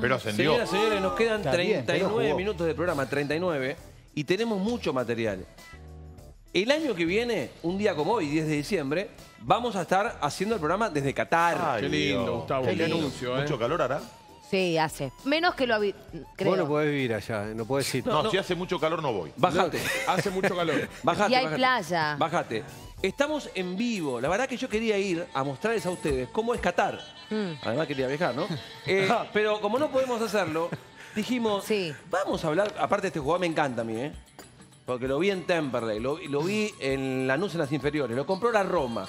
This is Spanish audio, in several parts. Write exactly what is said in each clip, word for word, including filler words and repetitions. Pero ascendió. Señoras y señores, nos quedan También, treinta y nueve minutos de programa, treinta y nueve, y tenemos mucho material. El año que viene, un día como hoy, diez de diciembre, vamos a estar haciendo el programa desde Qatar. Ay, qué lindo, Gustavo. Qué lindo. Anuncio, ¿eh? ¿Mucho calor hará? Sí, hace. Menos que lo habéis. Vos no podés vivir allá, no podés ir. No, no, no, si hace mucho calor no voy. Bájate. No, hace mucho calor. Bájate. Y hay bájate. playa. Bájate. Estamos en vivo. La verdad que yo quería ir a mostrarles a ustedes cómo es Qatar. Mm. Además quería viajar, ¿no? eh, pero como no podemos hacerlo, dijimos, sí. vamos a hablar. Aparte, este jugador me encanta a mí, ¿eh? Porque lo vi en Temperley, lo, lo vi en Lanús en las inferiores, lo compró la Roma,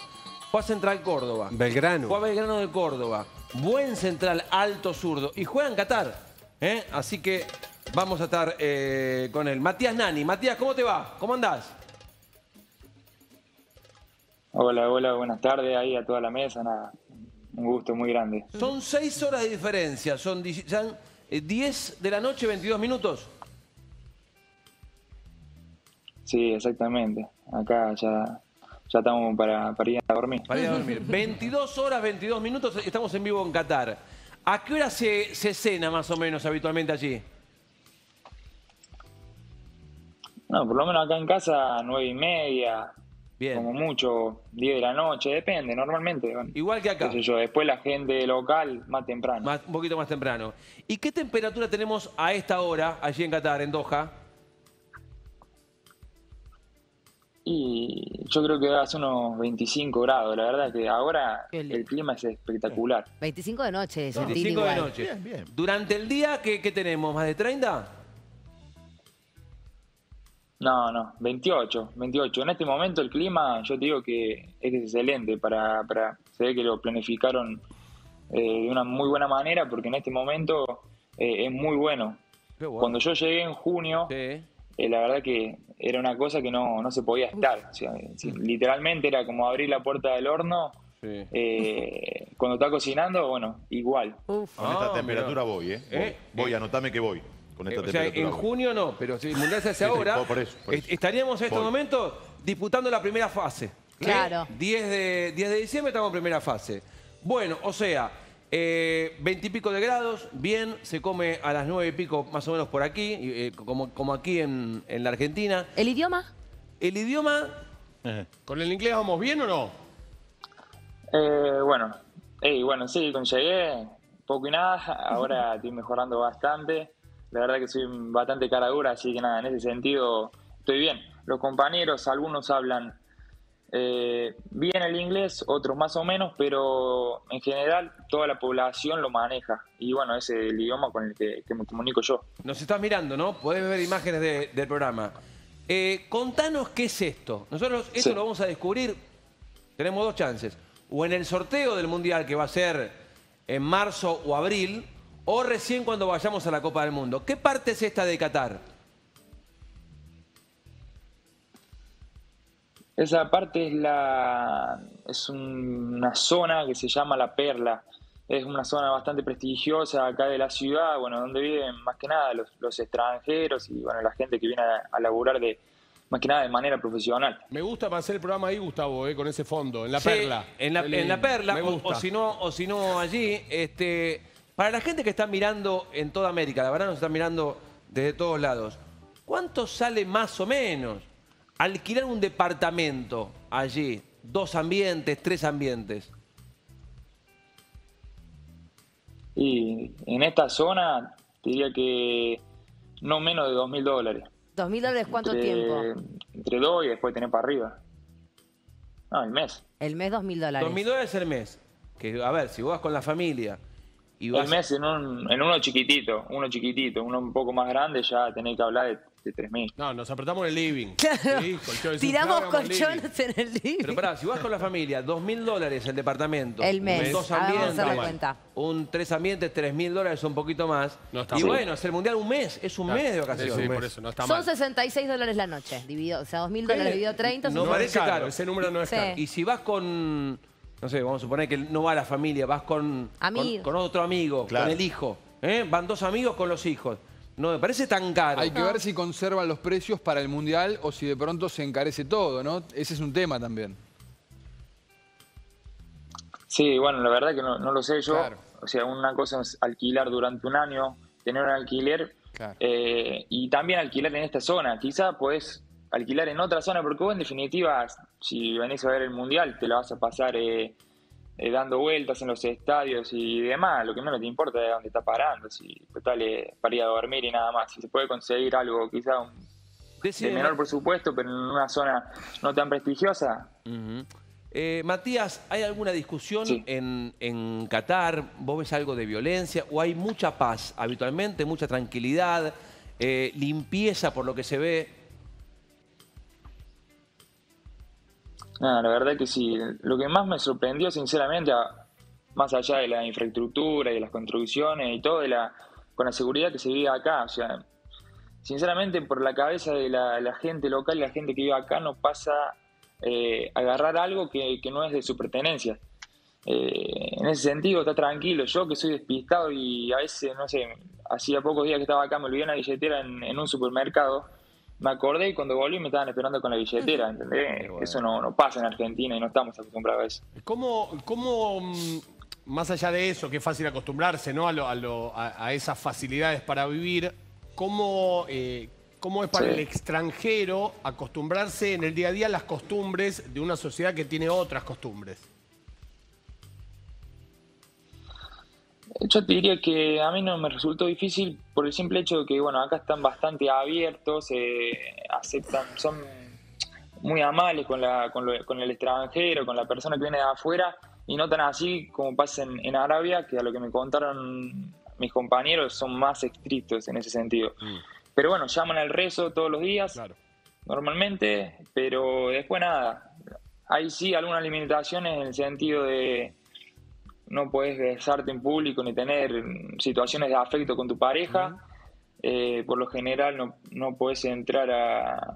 fue a Central Córdoba. Belgrano. Fue a Belgrano de Córdoba. Buen central, alto zurdo. Y juega en Qatar, ¿eh? Así que vamos a estar eh, con él. Matías Nani. Matías, ¿cómo te va? ¿Cómo andás? Hola, hola. Buenas tardes ahí a toda la mesa. Nada. Un gusto muy grande. Son seis horas de diferencia. Son diez de la noche, veintidós minutos. Sí, exactamente. Acá ya... Ya estamos para, para ir a dormir. Para ir a dormir. veintidós horas, veintidós minutos, estamos en vivo en Qatar. ¿A qué hora se, se cena más o menos habitualmente allí? No, por lo menos acá en casa, nueve y media, Bien. como mucho, diez de la noche, depende, normalmente. Bueno, igual que acá. Qué sé yo, después la gente local, más temprano. Más, un poquito más temprano. ¿Y qué temperatura tenemos a esta hora allí en Qatar, en Doha? Y yo creo que hace unos veinticinco grados. La verdad que ahora el clima es espectacular. veinticinco de noche. Es veinticinco de noche. Bien, bien. ¿Durante el día qué, qué tenemos? ¿Más de treinta? No, no. veintiocho. veintiocho. En este momento el clima, yo te digo que es excelente. Para, para, se ve que lo planificaron eh, de una muy buena manera porque en este momento eh, es muy bueno. bueno. Cuando yo llegué en junio... Sí. Eh, la verdad que era una cosa que no, no se podía estar. O sea, literalmente era como abrir la puerta del horno. Sí. Eh, cuando está cocinando, bueno, igual. Uf. Con esta ah, temperatura mira. voy, ¿eh? ¿Eh? Voy, eh. anotame que voy. Con esta eh, o sea, en voy. junio no, pero si el mundial se hace ahora, por eso, por eso. estaríamos en este voy. momento disputando la primera fase. Claro. ¿Eh? diez de diciembre estamos en primera fase. Bueno, o sea... Eh, veinte y pico de grados, bien, se come a las nueve y pico más o menos por aquí, eh, como, como aquí en, en la Argentina. ¿El idioma? El idioma... Eh. ¿Con el inglés vamos bien o no? Eh, bueno, hey, bueno, sí, con llegué, poco y nada, ahora estoy mejorando bastante. La verdad que soy bastante cara dura, así que nada, en ese sentido estoy bien. Los compañeros, algunos hablan... Eh, bien el inglés, otros más o menos, pero en general toda la población lo maneja. Y bueno, ese es el idioma con el que, que me comunico yo. Nos estás mirando, ¿no? Podés ver imágenes de, del programa. Eh, contanos qué es esto. Nosotros esto sí. lo vamos a descubrir, tenemos dos chances. O en el sorteo del Mundial, que va a ser en marzo o abril, o recién cuando vayamos a la Copa del Mundo. ¿Qué parte es esta de Qatar? Esa parte es, la, es un, una zona que se llama La Perla. Es una zona bastante prestigiosa acá de la ciudad, bueno, donde viven más que nada los, los extranjeros y bueno, la gente que viene a, a laburar de, más que nada de manera profesional. Me gusta para hacer el programa ahí, Gustavo, eh, con ese fondo, en La sí, Perla. En la, el, en la Perla, me gusta. O, o si no, o si no allí. Este, para la gente que está mirando en toda América, la verdad nos están mirando desde todos lados, ¿cuánto sale más o menos alquilar un departamento allí, dos ambientes, tres ambientes? Y en esta zona diría que no menos de dos mil dólares. ¿Dos mil dólares cuánto entre, tiempo? Entre dos y después tener para arriba. No, el mes. El mes dos mil dólares. Dos mil dólares el mes. Que, a ver, si vos vas con la familia... Y vas... El mes en, un, en uno chiquitito, uno chiquitito, uno un poco más grande ya tenés que hablar de... de tres mil. No, nos apretamos en el living. Claro. Sí, colchón, tiramos claro, colchones en el living. Pero pará, si vas con la familia, dos mil dólares el departamento. El mes. Dos ambientes, ah, vamos a hacer un tres ambientes, tres mil dólares, un poquito más. No está y mal. Bueno, es el mundial un mes, es un claro. mes de vacaciones. Sí, sí, por eso no está mal. Son sesenta y seis dólares la noche, dividido, o sea, dos mil dólares dividido treinta. No, no parece caro, caro, ese número no es sí. caro. Y si vas con, no sé, vamos a suponer que no va la familia, vas con, con, con otro amigo, claro. con el hijo. ¿Eh? Van dos amigos con los hijos. No me parece tan caro. Hay que ver si conservan los precios para el Mundial o si de pronto se encarece todo, ¿no? Ese es un tema también. Sí, bueno, la verdad que no, no lo sé yo. Claro. O sea, una cosa es alquilar durante un año, tener un alquiler, claro. eh, y también alquilar en esta zona. Quizá podés alquilar en otra zona, porque vos en definitiva, si venís a ver el Mundial, te la vas a pasar eh, eh, dando vueltas en los estadios y demás. Lo que menos te importa es dónde estás parando, si total eh, para ir a dormir y nada más. Si se puede conseguir algo quizá un, de menor presupuesto, pero en una zona no tan prestigiosa. Uh-huh. Eh, Matías, ¿hay alguna discusión sí. en, en Qatar? ¿Vos ves algo de violencia? ¿O hay mucha paz habitualmente, mucha tranquilidad, eh, limpieza por lo que se ve? No, la verdad que sí. Lo que más me sorprendió, sinceramente, a, más allá de la infraestructura y de las construcciones y todo, de la, con la seguridad que se vive acá. O sea, sinceramente, por la cabeza de la, la gente local y la gente que vive acá no pasa... Eh, agarrar algo que, que no es de su pertenencia. Eh, en ese sentido está tranquilo. Yo, que soy despistado y a veces, no sé, hacía pocos días que estaba acá, me olvidé una billetera en, en un supermercado, me acordé y cuando volví me estaban esperando con la billetera, ¿entendés? Bueno. Eso no, no pasa en Argentina y no estamos acostumbrados a eso. ¿Cómo, cómo más allá de eso, que es fácil acostumbrarse, ¿no? a, lo, a, lo, a, a esas facilidades para vivir, cómo... Eh, ¿Cómo es para sí. el extranjero acostumbrarse en el día a día a las costumbres de una sociedad que tiene otras costumbres? Yo te diría que a mí no me resultó difícil por el simple hecho de que, bueno, acá están bastante abiertos, eh, aceptan, son muy amables con, la, con, lo, con el extranjero, con la persona que viene de afuera, y no tan así como pasa en, en Arabia, que a lo que me contaron mis compañeros son más estrictos en ese sentido. Mm. Pero bueno, llaman al rezo todos los días, claro. normalmente, pero después nada. Hay sí algunas limitaciones en el sentido de no podés besarte en público ni tener situaciones de afecto con tu pareja. Uh-huh. eh, por lo general no, no podés entrar a,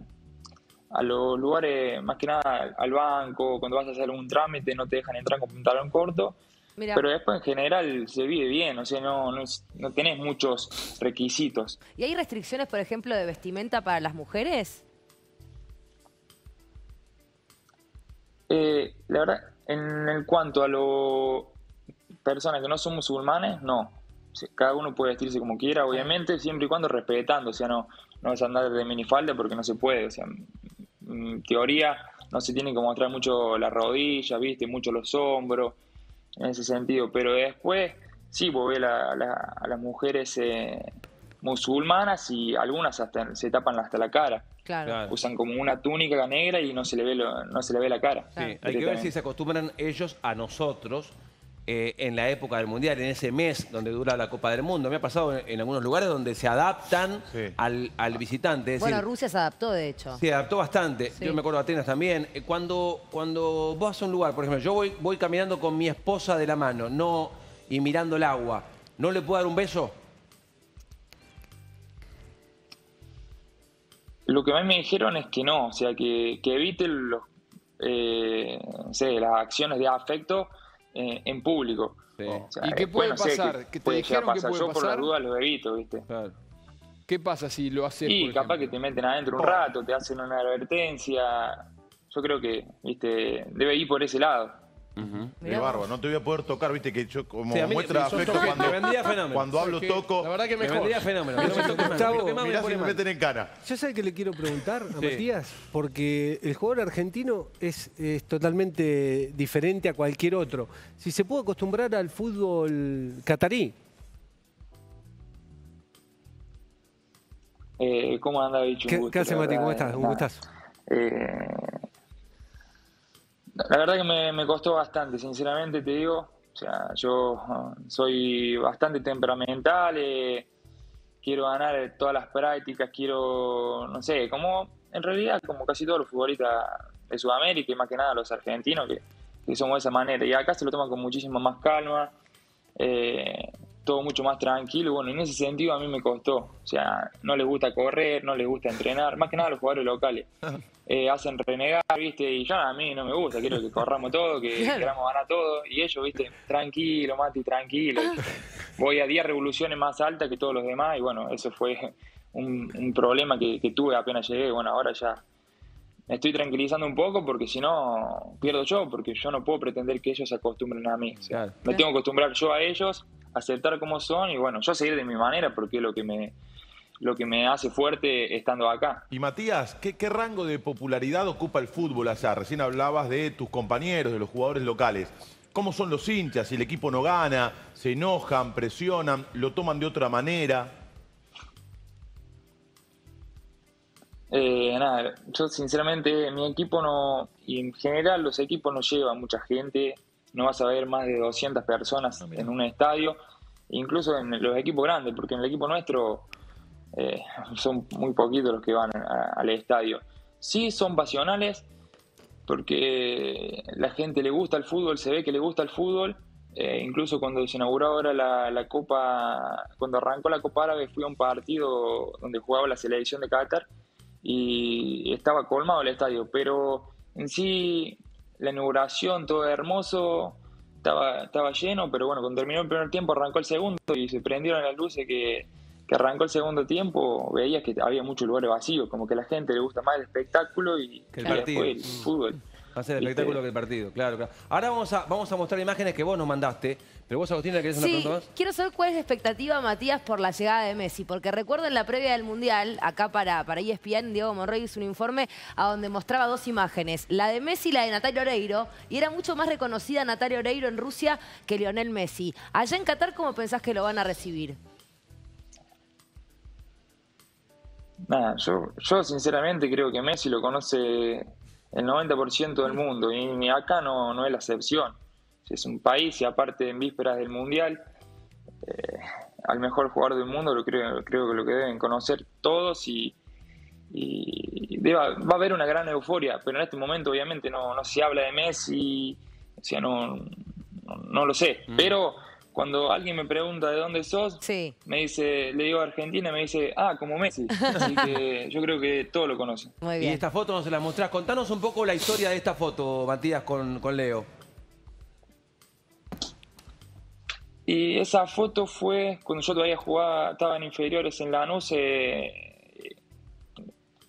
a los lugares, más que nada al banco, cuando vas a hacer algún trámite no te dejan entrar con pantalón corto. Mirá. Pero después en general se vive bien, o sea, no, no, no tenés muchos requisitos. ¿Y hay restricciones, por ejemplo, de vestimenta para las mujeres? Eh, la verdad, en, en cuanto a lo personas que no son musulmanes, no. O sea, cada uno puede vestirse como quiera, obviamente, siempre y cuando respetando. O sea, no, no vas a andar de minifalda porque no se puede. O sea, en teoría no se tiene que mostrar mucho las rodillas, ¿viste? Mucho los hombros. En ese sentido, pero después sí, vos ves la, la, a las mujeres eh, musulmanas y algunas hasta se tapan hasta la cara. Claro. Claro. Usan como una túnica negra y no se le ve, lo, no se le ve la cara. Claro. Sí. Hay que ver si se acostumbran ellos a nosotros eh, en la época del Mundial, en ese mes donde dura la Copa del Mundo. Me ha pasado en, en algunos lugares donde se adaptan sí. al, al visitante. Es bueno, decir, Rusia se adaptó, de hecho. Se adaptó bastante. Sí. Yo me acuerdo de Atenas también. Cuando, cuando vos vas a un lugar, por ejemplo, yo voy, voy caminando con mi esposa de la mano no y mirando el agua, ¿no le puedo dar un beso? Lo que a mí me dijeron es que no, o sea, que, que eviten los, eh, no sé, las acciones de afecto Eh, en público. Sí. O sea, ¿y qué puede no pasar? Sé, ¿Qué te dijeron que puede pasar? Yo por la duda lo evito, ¿viste? Claro. ¿Qué pasa si lo haces? Sí, por capaz ejemplo? que te meten adentro un rato, te hacen una advertencia. Yo creo que, ¿viste? Debe ir por ese lado. Uh-huh. Es bárbaro, no te voy a poder tocar, viste que yo como sí, mí, muestra afecto cuando, cuando, cuando hablo que, toco. La verdad que me vendría fenómeno. No me toco, Gustavo, me mirá si me meten en cara. Yo sé que le quiero preguntar a sí. Matías, porque el jugador argentino es, es totalmente diferente a cualquier otro. Si se puede acostumbrar al fútbol catarí. Eh, ¿Cómo anda, bicho? ¿Qué, ¿Qué hace, Mati? ¿Cómo estás? ¿Cómo estás? Eh... La verdad que me, me costó bastante, sinceramente te digo. O sea, yo soy bastante temperamental, eh, quiero ganar todas las prácticas, quiero, no sé, como en realidad como casi todos los futbolistas de Sudamérica y más que nada los argentinos que, que somos de esa manera. Y acá se lo toman con muchísima más calma, eh, todo mucho más tranquilo. Bueno, en ese sentido a mí me costó. O sea, no les gusta correr, no les gusta entrenar, más que nada los jugadores locales. Eh, hacen renegar, viste, y ya a mí no me gusta, quiero que corramos todo, que claro. queramos ganar todo, y ellos, viste, tranquilo, Mati, tranquilo, voy a diez revoluciones más altas que todos los demás, y bueno, eso fue un, un problema que, que tuve apenas llegué. Bueno, ahora ya me estoy tranquilizando un poco, porque si no, pierdo yo, porque yo no puedo pretender que ellos se acostumbren a mí, o sea, claro. me tengo que acostumbrar yo a ellos, aceptar como son y bueno, yo seguir de mi manera porque es lo que me, lo que me hace fuerte estando acá. Y Matías, ¿qué, qué rango de popularidad ocupa el fútbol allá? Recién hablabas de tus compañeros, de los jugadores locales. ¿Cómo son los hinchas? Si el equipo no gana, se enojan, presionan, lo toman de otra manera. Eh, nada, yo sinceramente mi equipo no, y en general los equipos no llevan mucha gente, no vas a ver más de doscientas personas no, en un estadio, incluso en los equipos grandes, porque en el equipo nuestro eh, son muy poquitos los que van a, al estadio. Sí son pasionales, porque la gente le gusta el fútbol, se ve que le gusta el fútbol, eh, incluso cuando se inauguró ahora la, la Copa, cuando arrancó la Copa Árabe fui a un partido donde jugaba la selección de Qatar, y estaba colmado el estadio, pero en sí la inauguración, todo hermoso, estaba, estaba lleno, pero bueno, cuando terminó el primer tiempo arrancó el segundo y se prendieron las luces que, que arrancó el segundo tiempo, veías que había muchos lugares vacíos, como que a la gente le gusta más el espectáculo y que el, partido. El fútbol. Va a ser el espectáculo que el partido, claro, claro. Ahora vamos a, vamos a mostrar imágenes que vos nos mandaste, pero vos, Agustina, ¿querés una pregunta más? Sí, quiero saber cuál es la expectativa, Matías, por la llegada de Messi, porque recuerdo en la previa del Mundial, acá para, para E S P N, Diego Monroy hizo un informe a donde mostraba dos imágenes, la de Messi y la de Natalia Oreiro, y era mucho más reconocida Natalia Oreiro en Rusia que Lionel Messi. Allá en Qatar, ¿cómo pensás que lo van a recibir? Nada, yo, yo sinceramente creo que Messi lo conoce el noventa por ciento del mundo, y acá no, no es la excepción. Es un país, y aparte en vísperas del Mundial, eh, al mejor jugador del mundo lo creo, creo que lo que deben conocer todos, y, y debe, va a haber una gran euforia, pero en este momento obviamente no, no se habla de Messi, o sea, no, no, no lo sé. Mm. Pero cuando alguien me pregunta de dónde sos, sí. me dice, le digo Argentina, me dice, ah, como Messi. Así que yo creo que todos lo conocen. Muy bien. Y esta foto no se la mostrás. Contanos un poco la historia de esta foto, Matías, con, con Leo. Y esa foto fue cuando yo todavía jugaba, estaba en inferiores en Lanús, eh,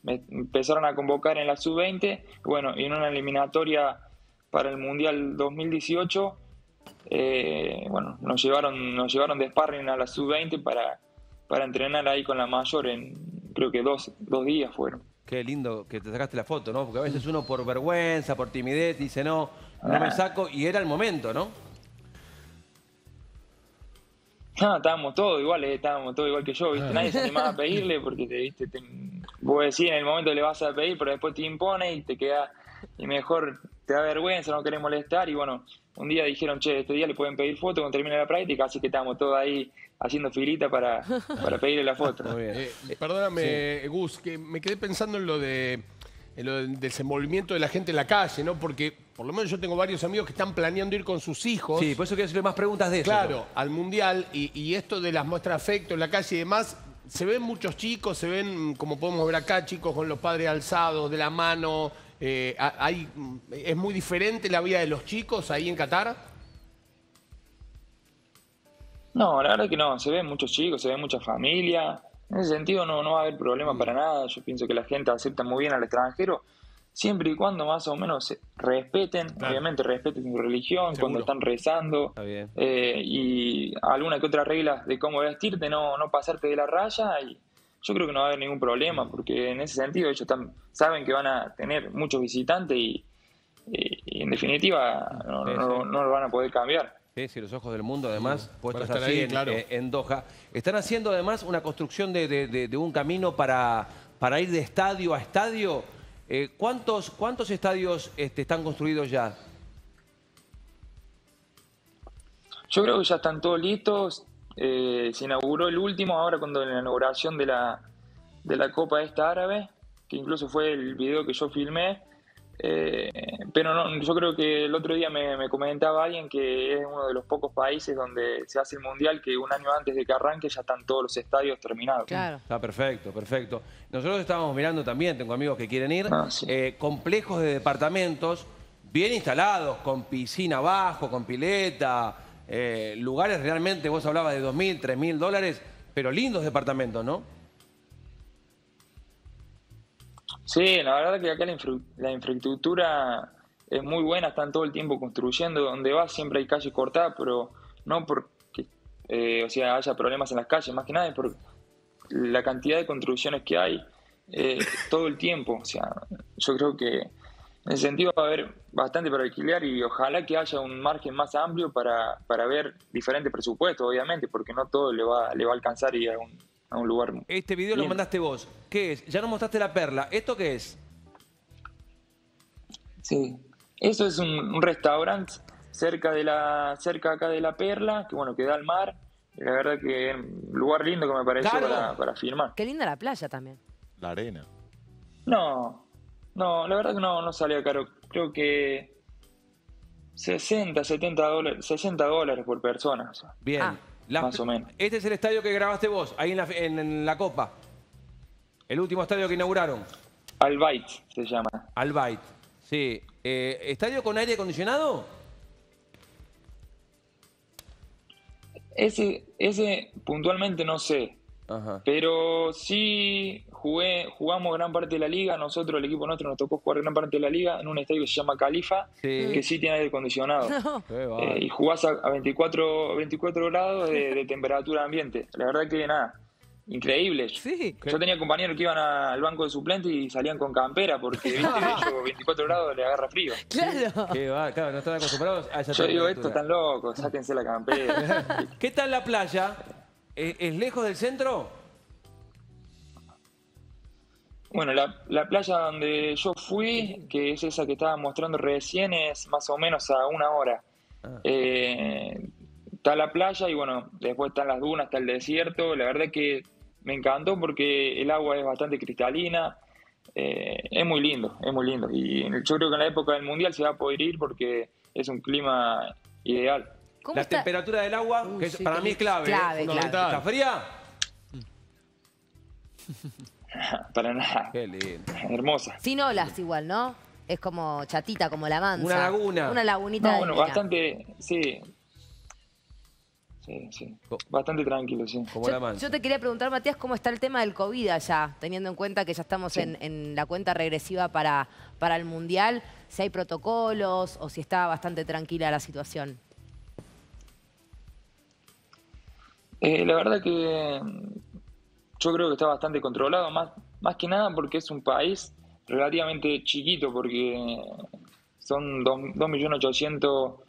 me empezaron a convocar en la sub veinte, bueno, y en una eliminatoria para el Mundial dos mil dieciocho, Eh, bueno, nos llevaron, nos llevaron de sparring a la sub veinte para, para entrenar ahí con la mayor en creo que dos, dos días fueron. Qué lindo que te sacaste la foto, ¿no? Porque a veces uno por vergüenza, por timidez, dice no, no ah. me saco, y era el momento, ¿no? No, estábamos todos iguales, estábamos todos igual que yo, ¿viste? Nadie se animaba a pedirle porque te, ¿viste? Te, vos decís en el momento le vas a pedir, pero después te impone y te queda, y mejor te da vergüenza, no querés molestar, y bueno, un día dijeron, che, este día le pueden pedir foto cuando termine la práctica, así que estábamos todos ahí haciendo filita para, para pedirle la foto. Muy bien. Eh, perdóname, sí. Gus, que me quedé pensando en lo de en lo del desenvolvimiento de la gente en la calle, ¿no? Porque por lo menos yo tengo varios amigos que están planeando ir con sus hijos. Sí, por eso quiero hacerle más preguntas de eso. Claro, ¿no? Al Mundial, y, y esto de las muestras de afecto en la calle y demás, se ven muchos chicos, se ven, como podemos ver acá, chicos con los padres alzados, de la mano. Eh, hay, ¿Es muy diferente la vida de los chicos ahí en Qatar? No, la verdad que no. Se ven muchos chicos, se ven mucha familia. En ese sentido no, no va a haber problema para nada. Yo pienso que la gente acepta muy bien al extranjero, siempre y cuando más o menos respeten, claro. obviamente respeten su religión, Seguro. cuando están rezando. Está bien. Eh, y alguna que otra regla de cómo vestirte, no, no pasarte de la raya y... Yo creo que no va a haber ningún problema, porque en ese sentido ellos están, saben que van a tener muchos visitantes y, y, y en definitiva no, no, no, no lo van a poder cambiar. Sí, sí, los ojos del mundo además puestos así ahí, en, claro. eh, en Doha. Están haciendo además una construcción de, de, de, de un camino para, para ir de estadio a estadio. Eh, ¿cuántos, cuántos estadios este, están construidos ya? Yo creo que ya están todos listos. Eh, se inauguró el último ahora cuando en la inauguración de la, de la Copa esta árabe, que incluso fue el video que yo filmé, eh, pero no, yo creo que el otro día me, me comentaba alguien que es uno de los pocos países donde se hace el Mundial que un año antes de que arranque ya están todos los estadios terminados. Claro. Está perfecto, perfecto. Nosotros estábamos mirando también, tengo amigos que quieren ir, ah, sí. eh, complejos de departamentos bien instalados, con piscina abajo, con pileta... Eh, lugares realmente, vos hablabas de dos mil, tres mil dólares, pero lindos departamentos, ¿no? Sí, la verdad que acá la, infra, la infraestructura es muy buena, están todo el tiempo construyendo, donde vas siempre hay calles cortadas, pero no porque eh, o sea, haya problemas en las calles, más que nada por la cantidad de construcciones que hay eh, todo el tiempo. O sea, yo creo que en ese sentido va a haber bastante para alquilar y ojalá que haya un margen más amplio para, para ver diferentes presupuestos, obviamente, porque no todo le va, le va a alcanzar y a un, a un lugar. Este video bien. Lo mandaste vos. ¿Qué es? Ya nos mostraste La Perla. ¿Esto qué es? Sí. Eso es un, un restaurante cerca de la cerca acá de La Perla, que bueno, que da al mar. La verdad que es un lugar lindo que me pareció claro. para, para filmar. Qué linda la playa también. La arena. No, no, la verdad que no, no salía caro. Creo que sesenta, setenta dólares, sesenta dólares por persona. O sea, bien. Ah. La, más o menos. Este es el estadio que grabaste vos, ahí en la, en, en la Copa. El último estadio que inauguraron. Al Bayt se llama. Al Bayt, sí. Eh, ¿Estadio con aire acondicionado? Ese, ese puntualmente no sé. Ajá. Pero sí jugué, jugamos gran parte de la liga. Nosotros, el equipo nuestro, nos tocó jugar gran parte de la liga en un estadio que se llama Califa, sí. que sí tiene aire acondicionado. No. Eh, y jugás a, a veinticuatro, veinticuatro grados de, de temperatura ambiente. La verdad que nada, increíble. Sí. Yo tenía compañeros que iban a, al banco de suplentes y salían con campera porque ¿viste? Ellos, veinticuatro grados le agarra frío. Claro. ¿Qué va? Claro, no están acostumbrados a esa temperatura. Yo digo, esto tan loco, sáquense la campera. ¿Qué tal la playa? ¿Es lejos del centro? Bueno, la, la playa donde yo fui, que es esa que estaba mostrando recién, es más o menos a una hora. Ah. Eh, está la playa y bueno, después están las dunas, está el desierto. La verdad es que me encantó porque el agua es bastante cristalina. Eh, es muy lindo, es muy lindo. Y yo creo que en la época del Mundial se va a poder ir porque es un clima ideal. La está? temperatura del agua, uh, que es, sí, para mí es clave. clave, ¿eh? clave. ¿Está fría? Para nada. Qué lindo. Hermosa. Sin olas igual, ¿no? Es como chatita, como la mansa. Una laguna. Una lagunita. No, bueno, de bastante, sí. Sí, sí. Bastante tranquilo, sí. Como yo, la mansa. Yo te quería preguntar, Matías, ¿cómo está el tema del COVID allá? Teniendo en cuenta que ya estamos sí. en, en la cuenta regresiva para, para el Mundial. Si hay protocolos o si está bastante tranquila la situación. Eh, la verdad que yo creo que está bastante controlado, más, más que nada porque es un país relativamente chiquito, porque son dos millones ochocientos mil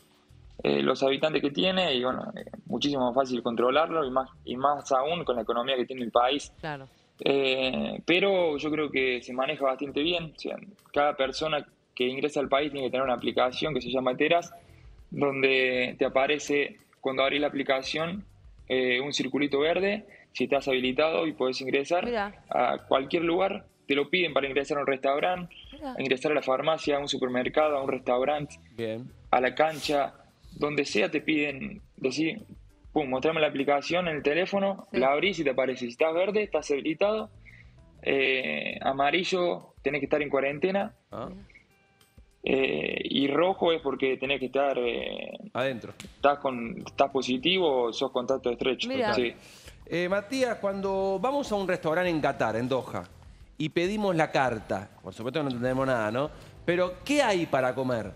eh, los habitantes que tiene y bueno, eh, muchísimo más fácil controlarlo y más, y más aún con la economía que tiene el país. Claro. Eh, pero yo creo que se maneja bastante bien, o sea, cada persona que ingresa al país tiene que tener una aplicación que se llama Eteras, donde te aparece cuando abrís la aplicación Eh, un circulito verde, si estás habilitado y podés ingresar Mirá. a cualquier lugar, te lo piden para ingresar a un restaurante, Mirá. a ingresar a la farmacia, a un supermercado, a un restaurante, Bien. a la cancha, donde sea te piden, decir, pum, mostrame la aplicación en el teléfono, sí. la abrís y te aparece, si estás verde, estás habilitado, eh, amarillo, tenés que estar en cuarentena, ah. Eh, y rojo es porque tenés que estar eh, adentro. Estás, con, estás positivo o sos contacto estrecho. Sí. Eh, Matías, cuando vamos a un restaurante en Qatar, en Doha, y pedimos la carta, por supuesto no entendemos nada, ¿no? Pero, ¿qué hay para comer?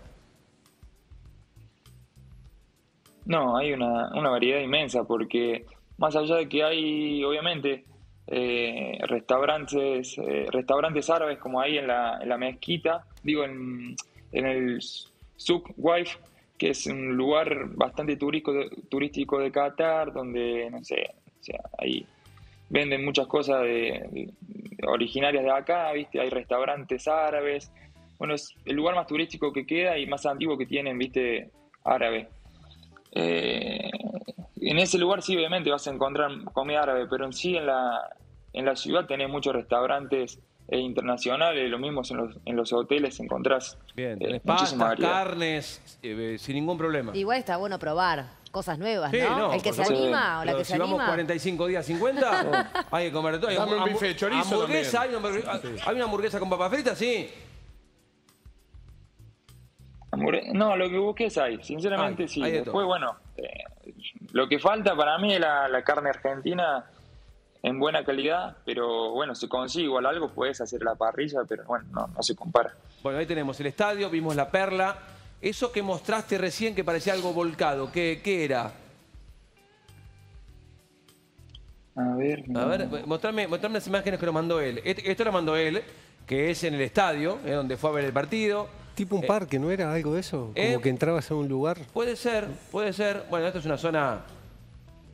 No, hay una, una variedad inmensa, porque más allá de que hay, obviamente, eh, restaurantes, eh, restaurantes árabes como ahí en la, en la mezquita, digo, en... en el Suk Waif, que es un lugar bastante turístico de, turístico de Qatar, donde, no sé, o sea, ahí venden muchas cosas de, de, originarias de acá, ¿viste? Hay restaurantes árabes. Bueno, es el lugar más turístico que queda y más antiguo que tienen, ¿viste? Árabe. Eh, en ese lugar sí, obviamente, vas a encontrar comida árabe, pero en sí, en la, en la ciudad tenés muchos restaurantes E internacionales, lo mismo en los, en los hoteles encontrás Bien, eh, pastas, carnes, eh, sin ningún problema. Igual está bueno probar cosas nuevas, sí, ¿no? ¿no? El que se anima o la que si se anima. Si vamos cuarenta y cinco días, cincuenta, hay que comer todo. Hay un bife de chorizo hamburguesa, hay, una, hay una hamburguesa con papas fritas, sí. No, lo que busques hay, sinceramente hay, sí. Hay de Después, todo. bueno, eh, lo que falta para mí es la, la carne argentina en buena calidad, pero bueno, se consigue igual algo, puedes hacer la parrilla, pero bueno, no, no se compara. Bueno, ahí tenemos el estadio, vimos La Perla. Eso que mostraste recién que parecía algo volcado, ¿qué, qué era? A ver, no. A ver, mostrame, mostrame las imágenes que nos mandó él. Este, esto lo mandó él, que es en el estadio, eh, donde fue a ver el partido. Tipo un eh, parque, ¿no era algo de eso? Como eh, que entrabas a un lugar. Puede ser, puede ser. Bueno, esto es una zona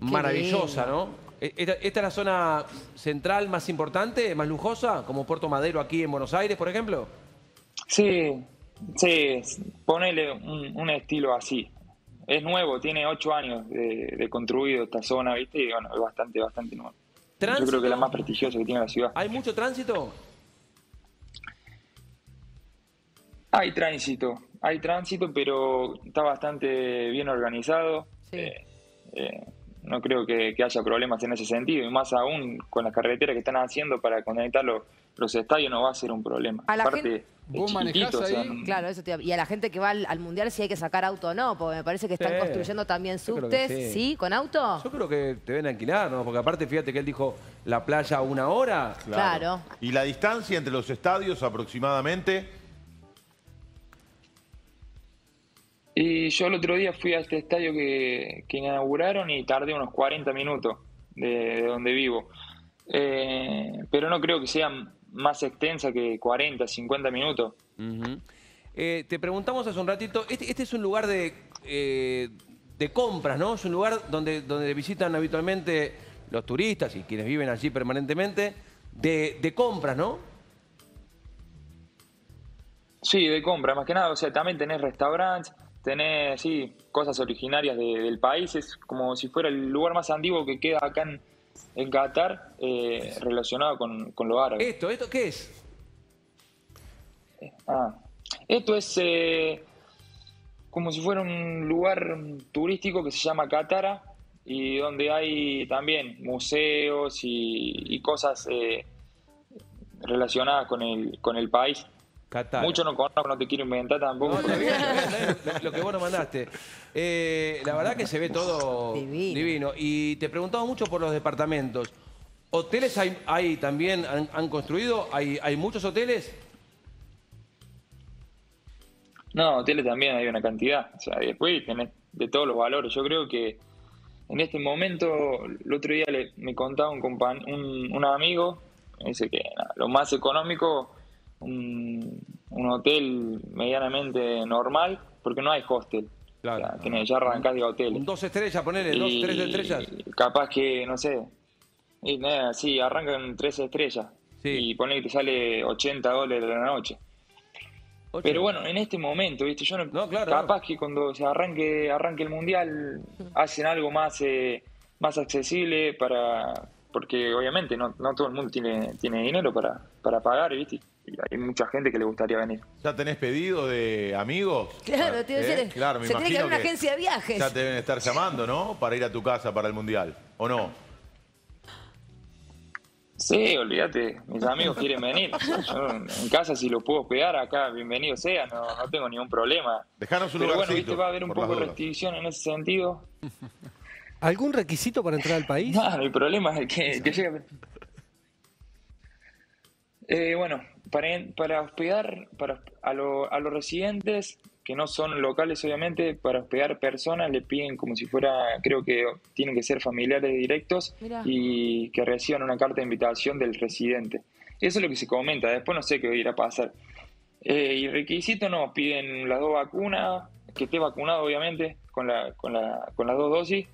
maravillosa, ¿no? Esta, esta es la zona central más importante, más lujosa, como Puerto Madero aquí en Buenos Aires, por ejemplo. Sí, sí, ponele un, un estilo así. Es nuevo, tiene ocho años de, de construido esta zona, ¿viste? Y bueno, es bastante, bastante nuevo. ¿Tránsito? Yo creo que es la más prestigiosa que tiene la ciudad. ¿Hay mucho tránsito? Hay tránsito, hay tránsito, pero está bastante bien organizado. Sí. Eh, eh, no creo que, que haya problemas en ese sentido, y más aún con las carreteras que están haciendo para conectar los, los estadios no va a ser un problema. A la Aparte, gente... ¿Vos manejás ahí? O sea, claro, eso te... Y a la gente que va al, al Mundial, si hay que sacar auto o no, porque me parece que están sí. construyendo también subtes, sí. ¿sí? ¿Con auto? Yo creo que te ven a alquilar, ¿no? Porque aparte, fíjate que él dijo la playa a una hora. Claro. claro. ¿Y la distancia entre los estadios aproximadamente? Y yo el otro día fui a este estadio que, que inauguraron y tardé unos cuarenta minutos de, de donde vivo. Eh, pero no creo que sean... más extensa que cuarenta, cincuenta minutos. Uh-huh. eh, te preguntamos hace un ratito, este, este es un lugar de, eh, de compras, ¿no? Es un lugar donde, donde visitan habitualmente los turistas y quienes viven allí permanentemente, de, de compras, ¿no? Sí, de compras, más que nada. O sea, también tenés restaurantes, tenés sí, cosas originarias de, del país. Es como si fuera el lugar más antiguo que queda acá en... en Qatar, eh, relacionado con, con lo árabe. ¿Esto? ¿Esto qué es? Ah, esto es eh, como si fuera un lugar turístico que se llama Katara, y donde hay también museos y, y cosas eh, relacionadas con el, con el país. Qatar. Mucho no conozco, no te quiero inventar tampoco. No, porque... bien, lo, lo, lo que vos nos mandaste. Eh, la verdad que se ve todo divino. divino. Y te preguntaba mucho por los departamentos. ¿Hoteles hay, hay también? Han, ¿Han construido? ¿Hay, ¿Hay muchos hoteles? No, hoteles también hay una cantidad. O sea, después tenés de todos los valores. Yo creo que en este momento, el otro día le, me contaba un, compañ, un, un amigo, dice que no, lo más económico... Un, un hotel medianamente normal, porque no hay hostel. Claro, o sea, tenés, ya arrancás de hoteles. Dos estrellas, ponele, y, dos, tres estrellas. Capaz que, no sé, y, nada, sí, arrancan tres estrellas. Sí. Y ponele que te sale ochenta dólares a la noche. Ocho. Pero bueno, en este momento, ¿viste? Yo no, no, claro, capaz no. que cuando se arranque, arranque el Mundial, hacen algo más, eh, más accesible para... Porque obviamente no, no todo el mundo tiene, tiene dinero para, para pagar, ¿viste? Hay mucha gente que le gustaría venir. ¿Ya tenés pedido de amigos? Claro, tiene que ser. Claro, se tiene que ir a una agencia de viajes. Ya te deben estar llamando, ¿no? Para ir a tu casa para el Mundial, ¿o no? Sí, olvídate. Mis amigos quieren venir. Yo, en casa, si lo puedo hospedar, acá, bienvenido sea. No, no tengo ningún problema. Dejanos un Pero lugarcito, bueno, ¿viste? Va a haber un poco de restricción en ese sentido. ¿Algún requisito para entrar al país? No, el problema es el que, el que llega... Eh, bueno, para, para hospedar para, a, lo, a los residentes, que no son locales obviamente, para hospedar personas le piden como si fuera, creo que tienen que ser familiares directos. Mirá. Y que reciban una carta de invitación del residente. Eso es lo que se comenta, después no sé qué irá a pasar. Eh, y requisito no, piden las dos vacunas, que esté vacunado obviamente, con, la, con, la, con las dos dosis.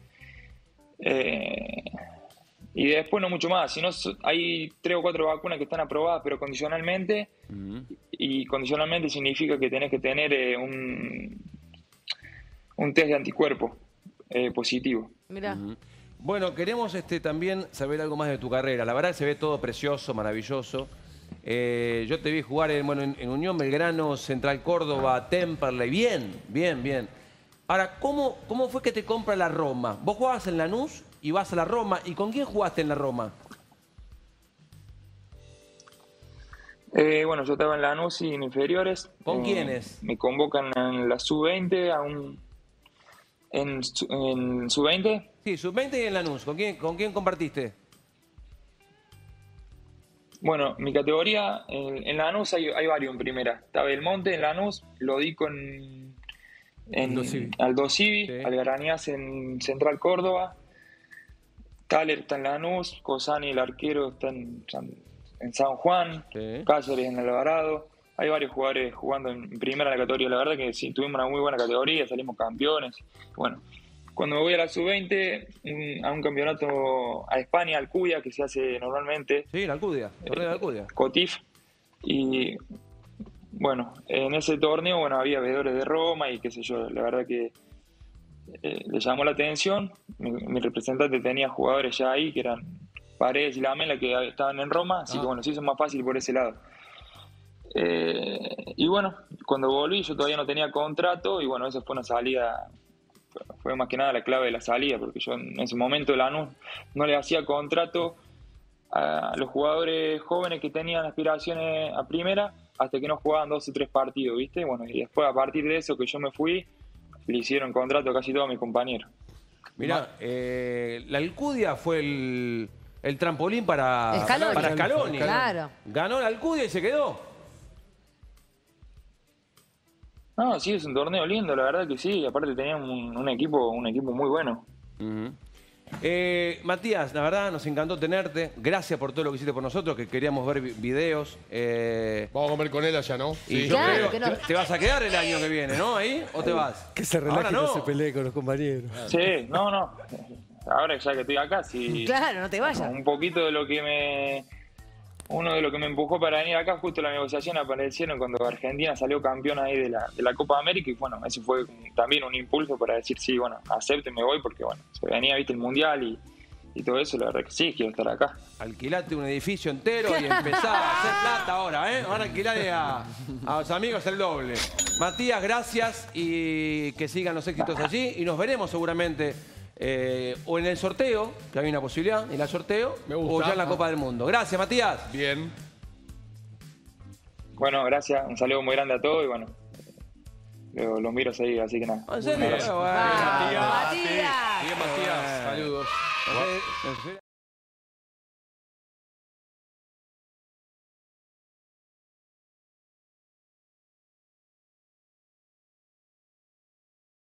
Eh... Y después no mucho más, sino hay tres o cuatro vacunas que están aprobadas, pero condicionalmente, uh-huh. y condicionalmente significa que tenés que tener eh, un, un test de anticuerpo eh, positivo. Mirá. Uh-huh. Bueno, queremos este, también saber algo más de tu carrera. La verdad que se ve todo precioso, maravilloso. Eh, yo te vi jugar en, bueno, en, en Unión Belgrano, Central Córdoba, Temperley, bien, bien, bien. Ahora, ¿cómo, cómo fue que te compra la Roma? ¿Vos jugabas en Lanús? Y vas a la Roma. ¿Y con quién jugaste en la Roma? Eh, bueno, yo estaba en Lanús y en inferiores. ¿Con eh, quiénes? Me convocan en la sub veinte, a un, en, en sub veinte. Sí, sub veinte y en Lanús. ¿Con quién, con quién compartiste? Bueno, mi categoría, en, en Lanús hay, hay varios en primera. Estaba El Monte en Lanús, lo di con en Aldosivi, sí. Algarañás en Central Córdoba. Taller está en Lanús, Cosani el arquero está en San, en San Juan, sí. Cáceres en Alvarado. Hay varios jugadores jugando en primera la categoría. La verdad que sí, tuvimos una muy buena categoría, salimos campeones. Bueno, cuando me voy a la sub veinte, a un campeonato a España, Alcudia, que se hace normalmente. Sí, la Alcudia, torneo de Alcudia. Cotif. Y bueno, en ese torneo, bueno, había veedores de Roma y qué sé yo. La verdad que eh, le llamó la atención. Mi, mi representante tenía jugadores ya ahí, que eran Paredes y Lamela, que estaban en Roma. Así ah. que bueno, se hizo más fácil por ese lado. Eh, y bueno, cuando volví yo todavía no tenía contrato y bueno, esa fue una salida, fue más que nada la clave de la salida, porque yo en ese momento Lanús no le hacía contrato a los jugadores jóvenes que tenían aspiraciones a primera hasta que no jugaban dos o tres partidos, ¿viste? Bueno, y después a partir de eso que yo me fui, le hicieron contrato a casi todos mis compañeros. Mirá, eh, la Alcudia fue el, el trampolín para Scaloni. Para Scaloni. Claro. Ganó la Alcudia y se quedó. No, sí, es un torneo lindo, la verdad que sí. Aparte tenían un, un equipo un equipo muy bueno. Uh-huh. eh, Matías, la verdad nos encantó tenerte. Gracias por todo lo que hiciste por nosotros, que queríamos ver videos. Eh... Vamos a comer con él allá, ¿no? Sí, y yo claro, creo, que no. ¿Te vas a quedar el año que viene, no? ¿Ahí? ¿O te vas? Que se relaje, no. no se pelee con los compañeros. Sí, no, no. Ahora ya que estoy acá, sí. Claro, no te vayas. Un poquito de lo que me... Uno de los que me empujó para venir acá, justo la negociación aparecieron cuando Argentina salió campeona ahí de la, de la Copa América y bueno, ese fue también un impulso para decir sí, bueno, acepto y me voy porque bueno, se venía, viste, el Mundial y, y todo eso, la verdad que sí, quiero estar acá. Alquilate un edificio entero y empezá a hacer plata ahora, ¿eh? Ahora alquilale a, a los amigos el doble. Matías, gracias y que sigan los éxitos allí y nos veremos seguramente. Eh, o en el sorteo, que hay una posibilidad, en el sorteo, me gusta, o ya en la Copa del Mundo. Gracias, Matías. Bien. Bueno, gracias. Un saludo muy grande a todos y bueno, los lo miro ahí, así que nada. ¿En serio? Matías. Matías. Matías. Matías. Saludos.